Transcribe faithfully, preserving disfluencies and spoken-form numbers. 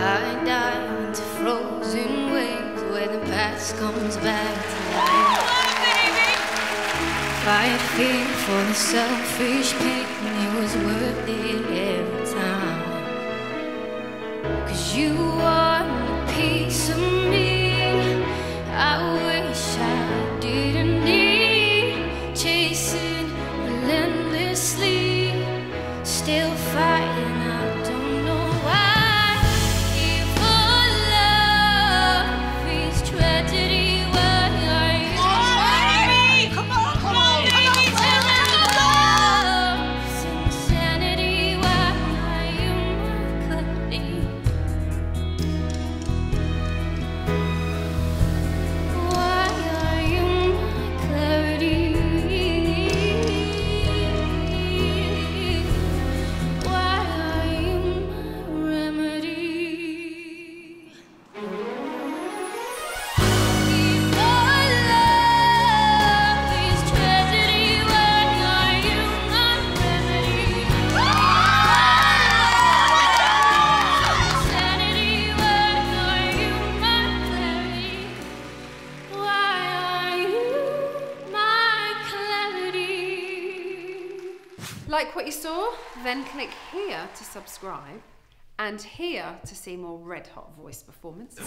I dive into frozen waves where the past comes back to life. Fight fear for the selfish pain, it was worth it every time. Cause you are a piece of me I wish I didn't need. Chasing relentlessly, still fighting, I don't know. Like what you saw? Then click here to subscribe and here to see more red hot voice performances.